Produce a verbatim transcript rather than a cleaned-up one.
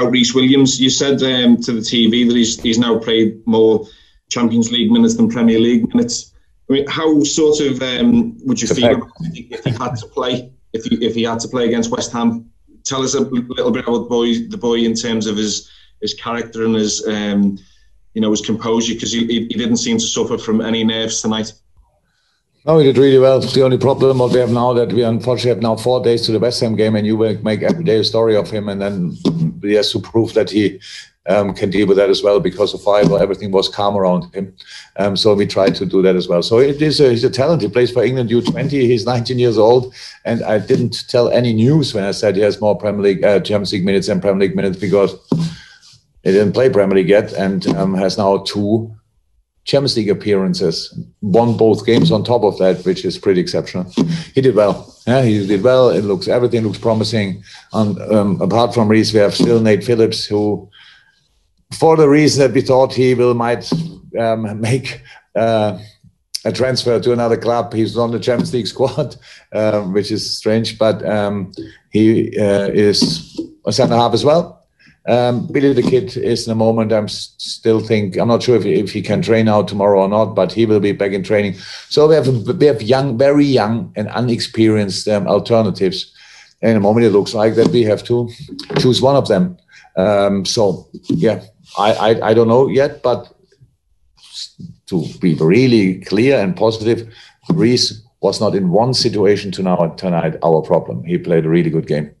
about Rhys Williams. You said um, to the T V that he's he's now played more Champions League minutes than Premier League minutes. I mean, how sort of um, would you feel if he, if he had to play if he if he had to play against West Ham? Tell us a little bit about the boy, the boy in terms of his his character and his um, you know his composure, because he he didn't seem to suffer from any nerves tonight. No, we did really well. The only problem what we have now that we unfortunately have now four days to the West Ham game, and you will make every day a story of him, and then he has to prove that he um, can deal with that as well, because of fibre, everything was calm around him. Um, so we tried to do that as well. So it is a, he's a talent. He plays for England U twenty. He's nineteen years old, and I didn't tell any news when I said he has more Premier League, uh, Champions League minutes than Premier League minutes, because he didn't play Premier League yet, and um, has now two Champions League appearances, won both games on top of that, which is pretty exceptional. He did well. Yeah, he did well. It looks, everything looks promising. And um, apart from Rhys, we have still Nate Phillips, who, for the reason that we thought he will might um, make uh, a transfer to another club, he's on the Champions League squad, uh, which is strange. But um, he uh, is a centre half as well. Um, Billy the Kid is in a moment. I'm still think I'm not sure if he, if he can train out tomorrow or not, but he will be back in training. So we have we have young, very young and unexperienced um, alternatives. And in a moment, it looks like that we have to choose one of them. Um, so yeah, I, I I don't know yet, but to be really clear and positive, Rhys was not in one situation to now, tonight our problem. He played a really good game.